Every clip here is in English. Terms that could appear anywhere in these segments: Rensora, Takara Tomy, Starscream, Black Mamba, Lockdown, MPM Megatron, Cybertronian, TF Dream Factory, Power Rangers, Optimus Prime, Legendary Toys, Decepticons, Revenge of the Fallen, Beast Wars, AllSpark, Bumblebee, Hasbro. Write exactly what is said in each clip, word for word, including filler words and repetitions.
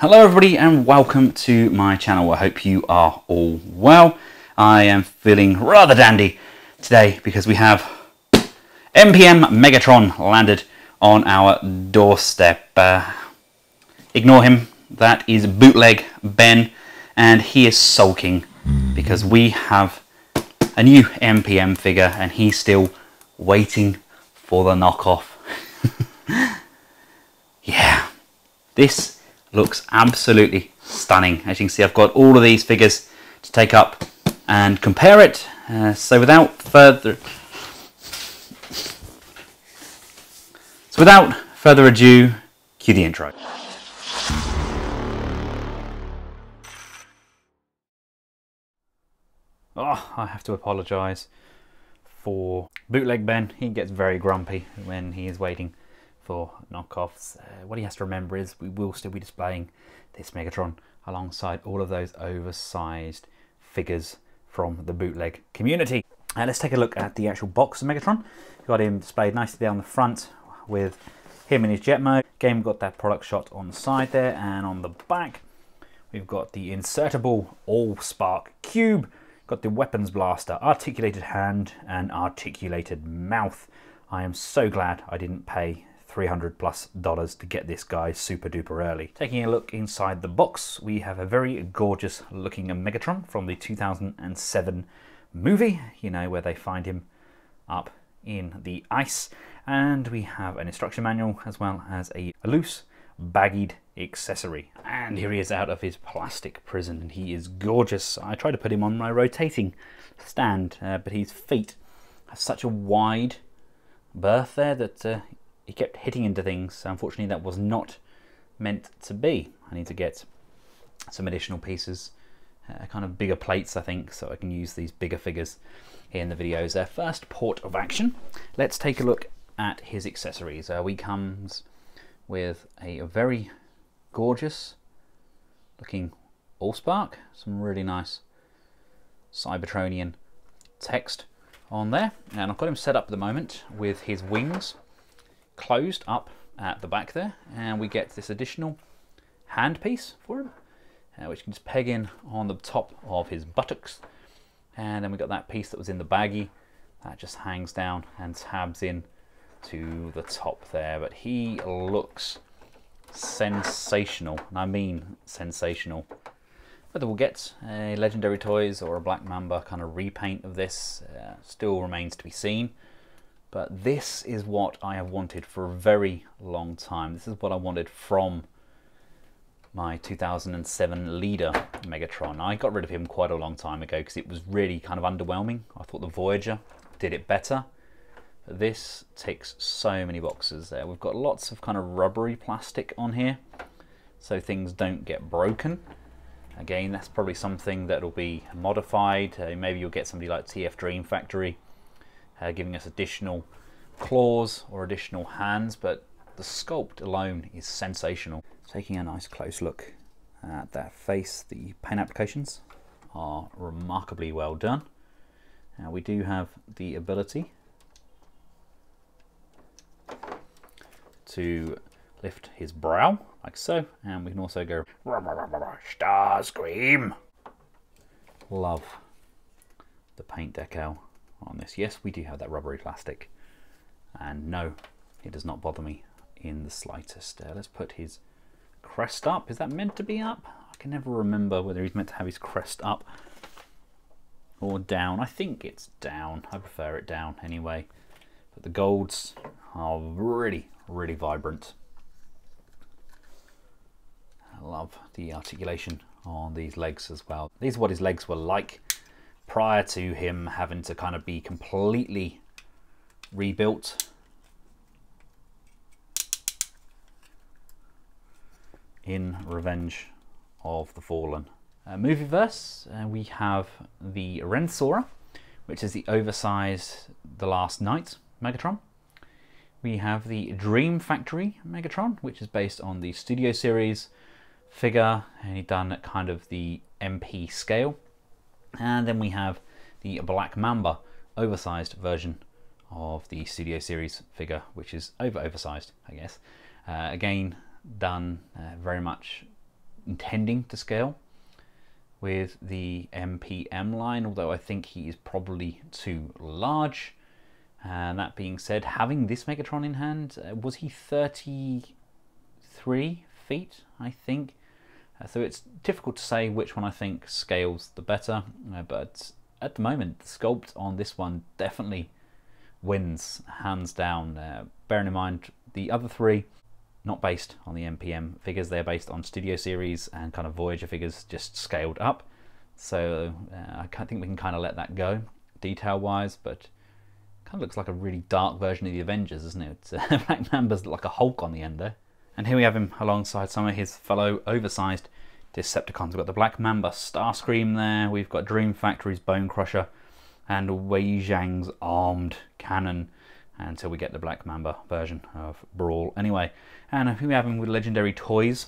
Hello everybody and welcome to my channel. I hope you are all well. I am feeling rather dandy today because we have M P M Megatron landed on our doorstep. Uh, ignore him, that is bootleg Ben, and he is sulking because we have a new M P M figure and he's still waiting for the knockoff. Yeah, this looks absolutely stunning. As you can see, I've got all of these figures to take up and compare it. Uh, so without further so without further ado, cue the intro. Oh, I have to apologise for bootleg Ben. He gets very grumpy when he is waiting for knockoffs. Uh, what he has to remember is we will still be displaying this Megatron alongside all of those oversized figures from the bootleg community. Uh, let's take a look at the actual box of Megatron. Got him displayed nicely there on the front with him in his jet mode. Game got that product shot on the side there, and on the back we've got the insertable AllSpark cube, got the weapons blaster, articulated hand and articulated mouth. I am so glad I didn't pay three hundred plus dollars to get this guy super duper early. Taking a look inside the box, we have a very gorgeous looking Megatron from the two thousand seven movie, you know, where they find him up in the ice, and we have an instruction manual as well as a loose baggied accessory. And here he is out of his plastic prison, and he is gorgeous. I tried to put him on my rotating stand, uh, but his feet have such a wide berth there that uh, he kept hitting into things, so unfortunately that was not meant to be. I need to get some additional pieces, uh, kind of bigger plates I think, so I can use these bigger figures in the videos. Their first port of action, let's take a look at his accessories. Uh, he comes with a very gorgeous looking AllSpark, some really nice Cybertronian text on there, and I've got him set up at the moment with his wings closed up at the back there, and we get this additional hand piece for him, uh, which you can just peg in on the top of his buttocks, and then we got that piece that was in the baggie that just hangs down and tabs in to the top there. But he looks sensational, and I mean sensational. Whether we'll get a Legendary Toys or a Black Mamba kind of repaint of this uh, still remains to be seen. But this is what I have wanted for a very long time. This is what I wanted from my two thousand seven leader Megatron. I got rid of him quite a long time ago because it was really kind of underwhelming. I thought the Voyager did it better. But this ticks so many boxes there. We've got lots of kind of rubbery plastic on here so things don't get broken. Again, that's probably something that will be modified. Uh, maybe you'll get somebody like T F Dream Factory Uh, giving us additional claws or additional hands, but the sculpt alone is sensational. Taking a nice close look at that face, the paint applications are remarkably well done. Now we do have the ability to lift his brow like so, and we can also go Starscream. Love the paint decal on this. Yes, we do have that rubbery plastic, and no, it does not bother me in the slightest. Uh, let's put his crest up. Is that meant to be up? I can never remember whether he's meant to have his crest up or down. I think it's down. I prefer it down anyway. But the golds are really, really vibrant. I love the articulation on these legs as well. These are what his legs were like prior to him having to kind of be completely rebuilt. In Revenge of the Fallen Uh, Movieverse, uh, we have the Rensora, which is the oversized The Last Night Megatron. We have the Dream Factory Megatron, which is based on the Studio Series figure, and he's done at kind of the M P scale. And then we have the Black Mamba oversized version of the Studio Series figure, which is over oversized, I guess. Uh, again, done uh, very much intending to scale with the M P M line, although I think he is probably too large. And that being said, having this Megatron in hand, uh, was he thirty-three feet, I think? Uh, so it's difficult to say which one I think scales the better, uh, but at the moment, the sculpt on this one definitely wins, hands down. Uh, bearing in mind, the other three, not based on the M P M figures, they're based on Studio Series and kind of Voyager figures just scaled up. So uh, I think we can kind of let that go, detail-wise, but kind of looks like a really dark version of the Avengers, isn't it? It's, uh, Black Mamba's like a Hulk on the end there. And here we have him alongside some of his fellow oversized Decepticons. We've got the Black Mamba Starscream there, we've got Dream Factory's Bone Crusher, and Wei Zhang's Armed Cannon, until we get the Black Mamba version of Brawl anyway. And here we have him with Legendary Toys,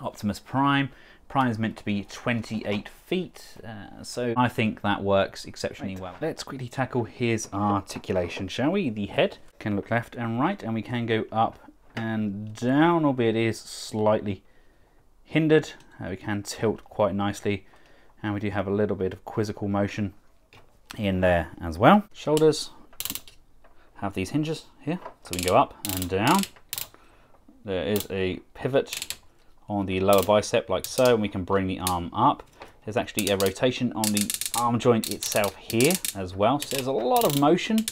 Optimus Prime. Prime is meant to be twenty-eight feet, uh, so I think that works exceptionally well. Let's quickly tackle his articulation, shall we? The head can look left and right, and we can go up and down, albeit it is slightly hindered. Uh, we can tilt quite nicely, and we do have a little bit of quizzical motion in there as well. Shoulders have these hinges here, so we can go up and down. There is a pivot on the lower bicep like so, and we can bring the arm up. There's actually a rotation on the arm joint itself here as well, so there's a lot of motion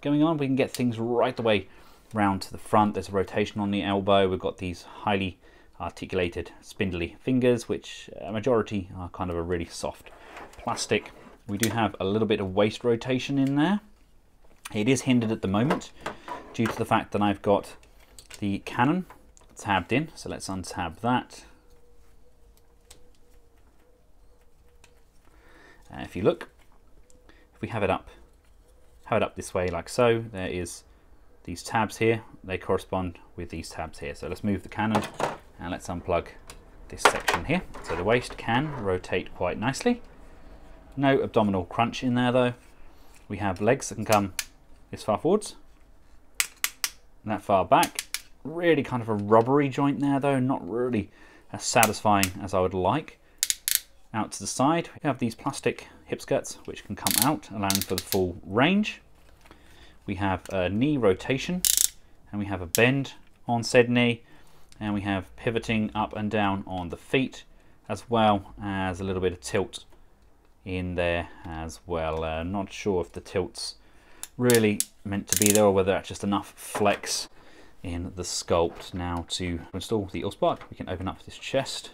going on. We can get things right the way round to the front. There's a rotation on the elbow. We've got these highly articulated spindly fingers, which a majority are kind of a really soft plastic. We do have a little bit of waist rotation in there. It is hindered at the moment due to the fact that I've got the cannon tabbed in, so let's untab that. And if you look, if we have it up, have it up this way like so, there is these tabs here, they correspond with these tabs here. So let's move the cannon and let's unplug this section here. So the waist can rotate quite nicely. No abdominal crunch in there though. We have legs that can come this far forwards and that far back. Really kind of a rubbery joint there though, not really as satisfying as I would like. Out to the side, we have these plastic hip skirts which can come out, allowing for the full range. We have a knee rotation, and we have a bend on said knee, and we have pivoting up and down on the feet, as well as a little bit of tilt in there as well. Uh, not sure if the tilt's really meant to be there or whether that's just enough flex in the sculpt. Now to install the AllSpark, we can open up this chest,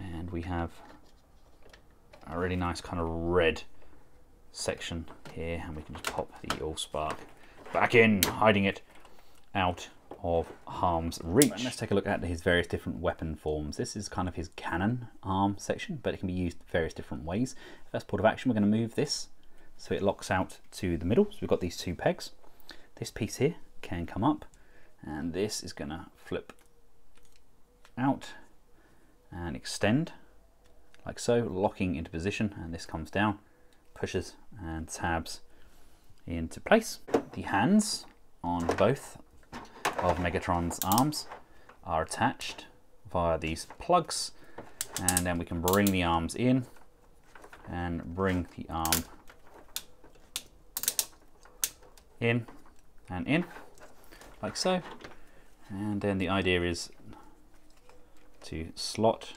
and we have a really nice kind of red section here, and we can just pop the AllSpark back in, hiding it out of harm's reach. And let's take a look at his various different weapon forms. This is kind of his cannon arm section, but it can be used various different ways. First port of action, we're going to move this so it locks out to the middle. So we've got these two pegs. This piece here can come up, and this is gonna flip out and extend like so, locking into position, and this comes down, pushes and tabs into place. The hands on both of Megatron's arms are attached via these plugs, and then we can bring the arms in and bring the arm in and in like so, and then the idea is to slot,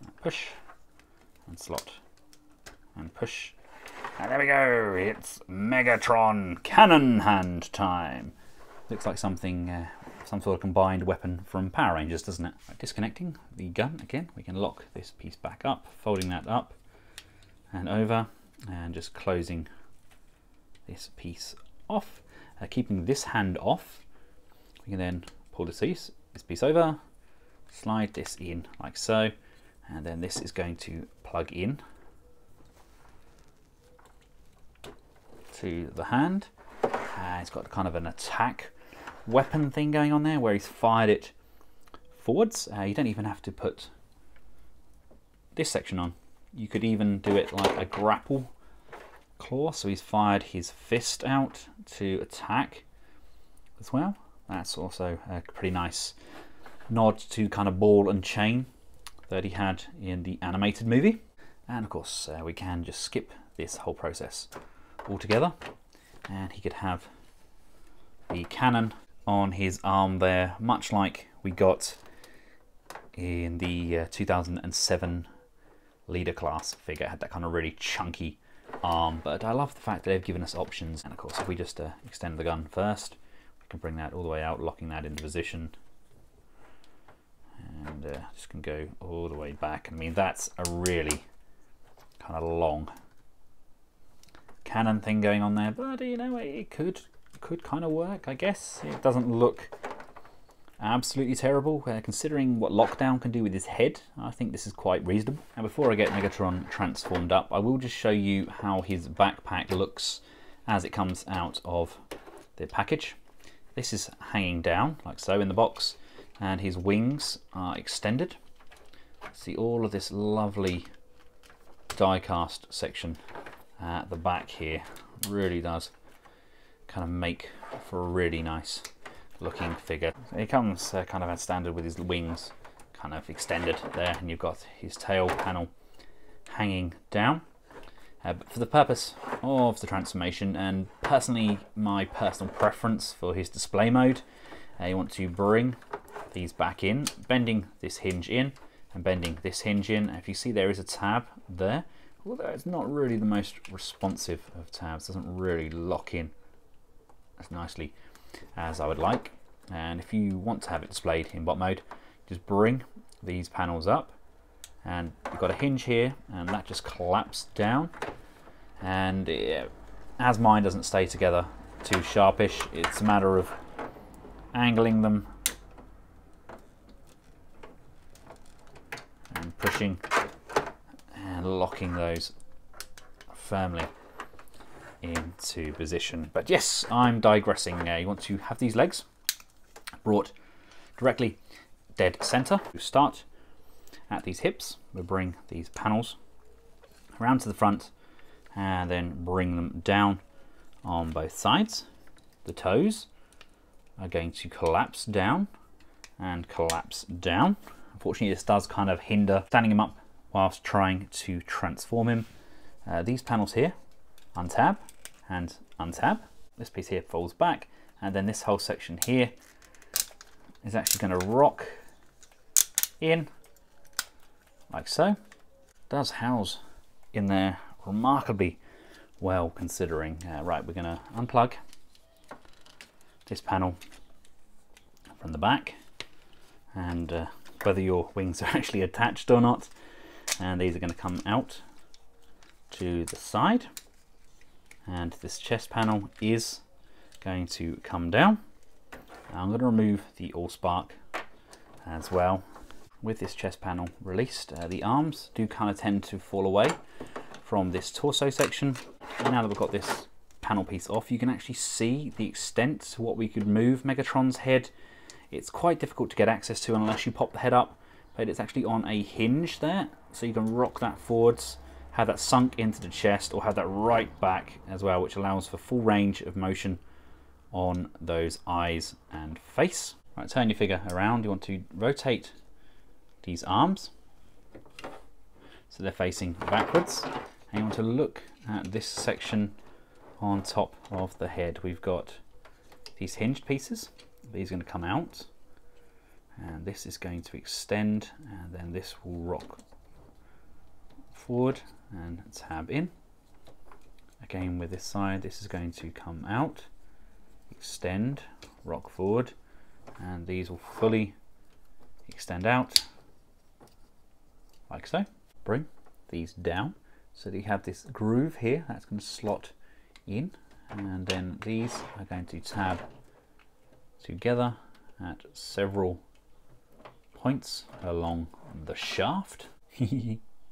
and push, and slot, and push, and there we go, it's Megatron cannon hand time. Looks like something, uh, some sort of combined weapon from Power Rangers, doesn't it? Right, disconnecting the gun again, we can lock this piece back up, folding that up and over, and just closing this piece off. Uh, keeping this hand off, we can then pull this piece, this piece over, slide this in like so, and then this is going to plug in to the hand. Uh, it's got kind of an attack weapon thing going on there where he's fired it forwards. Uh, you don't even have to put this section on. You could even do it like a grapple claw, so he's fired his fist out to attack as well. That's also a pretty nice nod to kind of ball and chain that he had in the animated movie. And of course, uh, we can just skip this whole process altogether, and he could have the cannon on his arm there, much like we got in the uh, two thousand seven leader class figure. It had that kind of really chunky arm, but I love the fact that they've given us options. And of course, if we just uh, extend the gun first, we can bring that all the way out, locking that into position, and uh, just can go all the way back. I mean, that's a really kind of long cannon thing going on there, but you know, it could could kind of work, I guess. It doesn't look absolutely terrible, uh, considering what Lockdown can do with his head. I think this is quite reasonable. Now, before I get Megatron transformed up, I will just show you how his backpack looks as it comes out of the package. This is hanging down like so in the box, and his wings are extended. See all of this lovely die cast section at the back here. Really does kind of make for a really nice looking figure. So he comes uh, kind of as standard with his wings kind of extended there, and you've got his tail panel hanging down. Uh, but for the purpose of the transformation, and personally my personal preference for his display mode, uh, you want to bring these back in, bending this hinge in and bending this hinge in. If you see, there is a tab there, although it's not really the most responsive of tabs, doesn't really lock in as nicely as I would like. And if you want to have it displayed in bot mode, just bring these panels up, and you've got a hinge here, and that just collapsed down. And it, as mine doesn't stay together too sharpish, it's a matter of angling them and pushing and locking those firmly into position. But yes, I'm digressing. Uh, you want to have these legs brought directly dead center. You start at these hips, we'll bring these panels around to the front and then bring them down on both sides. The toes are going to collapse down and collapse down. Unfortunately, this does kind of hinder standing him up whilst trying to transform him. Uh, these panels here untab and untab. This piece here folds back, and then this whole section here is actually going to rock in like so. It does house in there remarkably well, considering. Uh, right, we're going to unplug this panel from the back, and uh, whether your wings are actually attached or not, and these are going to come out to the side. And this chest panel is going to come down. I'm going to remove the AllSpark as well. With this chest panel released, uh, the arms do kind of tend to fall away from this torso section. And now that we've got this panel piece off, you can actually see the extent to what we could move Megatron's head. It's quite difficult to get access to unless you pop the head up, but it's actually on a hinge there, so you can rock that forwards, have that sunk into the chest, or have that right back as well, which allows for full range of motion on those eyes and face. Right, turn your figure around. You want to rotate these arms so they're facing backwards, and you want to look at this section on top of the head. We've got these hinged pieces. These are going to come out, and this is going to extend, and then this will rock forward and tab in. Again with this side, this is going to come out, extend, rock forward, and these will fully extend out like so. Bring these down so that you have this groove here that's going to slot in, and then these are going to tab together at several points along the shaft.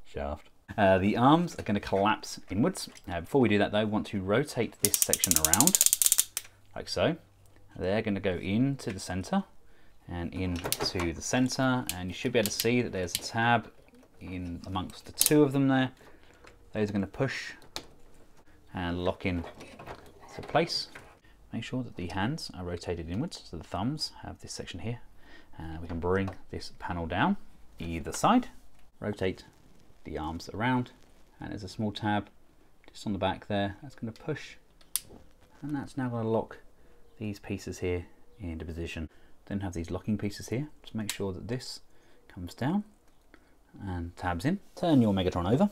Shaft. Uh, the arms are going to collapse inwards. Now, before we do that though, we want to rotate this section around like so. They're going to go into the center and into the center, and you should be able to see that there's a tab in amongst the two of them there. Those are going to push and lock in to place. Make sure that the hands are rotated inwards, so the thumbs have this section here Uh, we can bring this panel down either side, rotate the arms around, and there's a small tab just on the back there that's going to push, and that's now going to lock these pieces here into position. Then have these locking pieces here to make sure that this comes down and tabs in. Turn your Megatron over,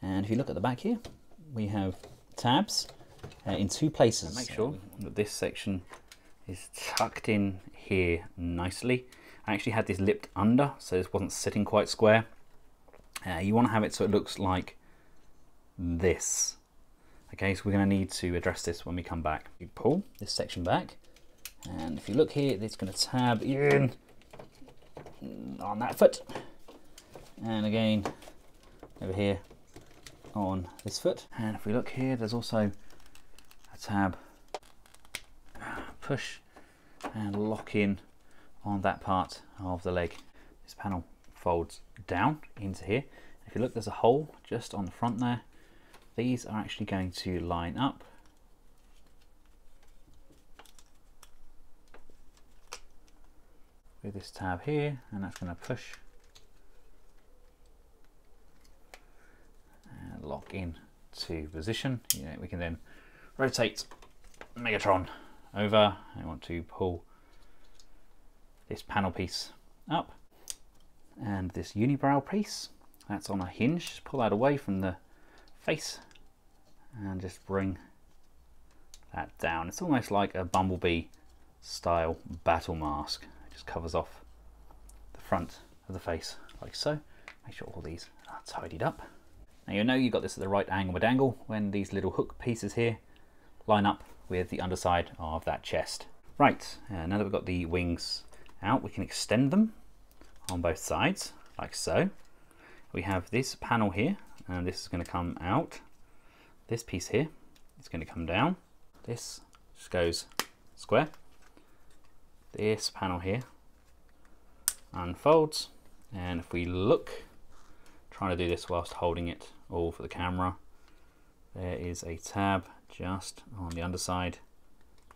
and if you look at the back here, we have tabs uh, in two places. Make sure that this section is tucked in here nicely. I actually had this lipped under, so this wasn't sitting quite square. Uh, you want to have it so it looks like this. Okay, so we're going to need to address this when we come back. You pull this section back, and if you look here, it's going to tab in on that foot, and again over here on this foot. And if we look here, there's also a tab, push and lock in on that part of the leg. This panel folds down into here. If you look, there's a hole just on the front there. These are actually going to line up with this tab here, and that's going to push and lock in to position. You know, we can then rotate Megatron over. I want to pull this panel piece up, and this unibrow piece that's on a hinge, just pull that away from the face and just bring that down. It's almost like a Bumblebee style battle mask. It just covers off the front of the face like so. Make sure all these are tidied up. Now, you know you've got this at the right angle with angle when these little hook pieces here line up with the underside of that chest. Right, uh, now that we've got the wings out, we can extend them on both sides like so. We have this panel here, and this is going to come out. This piece here is going to come down. This just goes square. This panel here unfolds, and if we look, trying to do this whilst holding it all for the camera, there is a tab just on the underside,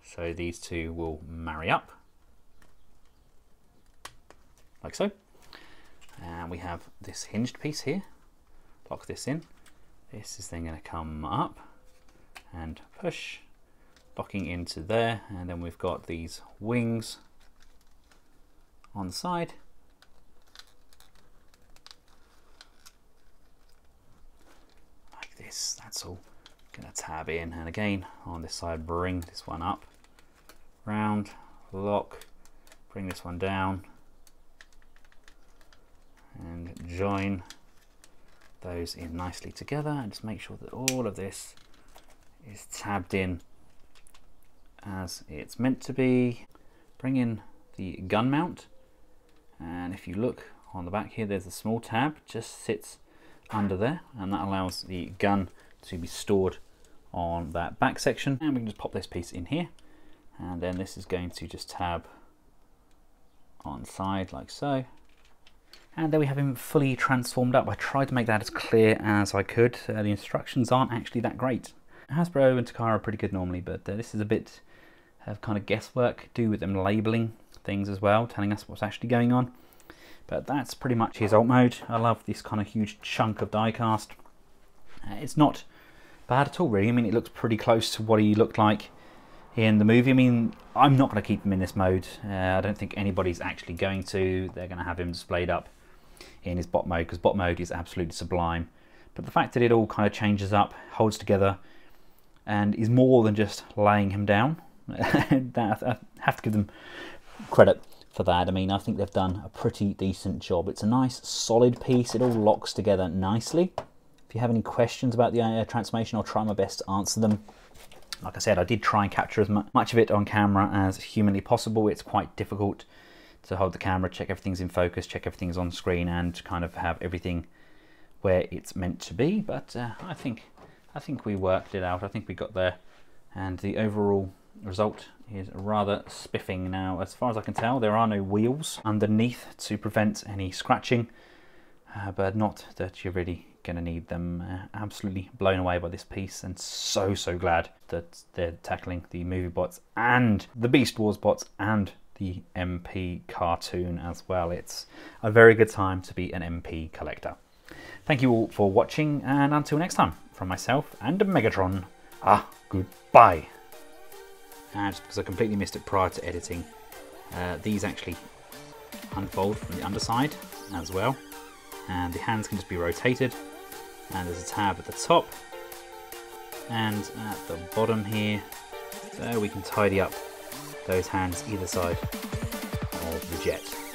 so these two will marry up like so. And we have this hinged piece here, lock this in. This is then going to come up and push, locking into there, and then we've got these wings on the side, like this. That's all going to tab in, and again on this side, bring this one up, round, lock, bring this one down, and join those in nicely together, and just make sure that all of this is tabbed in as it's meant to be. Bring in the gun mount, and if you look on the back here, there's a small tab just sits under there, and that allows the gun to be stored on that back section. And we can just pop this piece in here, and then this is going to just tab on side like so. And there we have him fully transformed up. I tried to make that as clear as I could. Uh, the instructions aren't actually that great. Hasbro and Takara are pretty good normally, but uh, this is a bit of kind of guesswork, do with them labeling things as well, telling us what's actually going on. But that's pretty much his alt mode. I love this kind of huge chunk of die cast. Uh, it's not bad at all, really. I mean, it looks pretty close to what he looked like in the movie. I mean, I'm not going to keep him in this mode. Uh, I don't think anybody's actually going to. They're going to have him displayed up in his bot mode, because bot mode is absolutely sublime. But the fact that it all kind of changes up, holds together, and is more than just laying him down, that, I have to give them credit for that. I mean, I think they've done a pretty decent job. It's a nice solid piece. It all locks together nicely. If you have any questions about the uh, transformation, I'll try my best to answer them. Like I said, I did try and capture as much of it on camera as humanly possible. It's quite difficult to hold the camera, check everything's in focus, check everything's on screen, and kind of have everything where it's meant to be. But uh, I think I think we worked it out. I think we got there, and the overall result is rather spiffing. Now, as far as I can tell, there are no wheels underneath to prevent any scratching, uh, but not that you're really going to need them. Uh, absolutely blown away by this piece, and so so glad that they're tackling the movie bots and the Beast Wars bots and the M P cartoon as well. It's a very good time to be an M P collector. Thank you all for watching, and until next time, from myself and Megatron, ah, goodbye. And just because I completely missed it prior to editing, uh, these actually unfold from the underside as well, and the hands can just be rotated, and there's a tab at the top and at the bottom here, so we can tidy up those hands either side of the jet.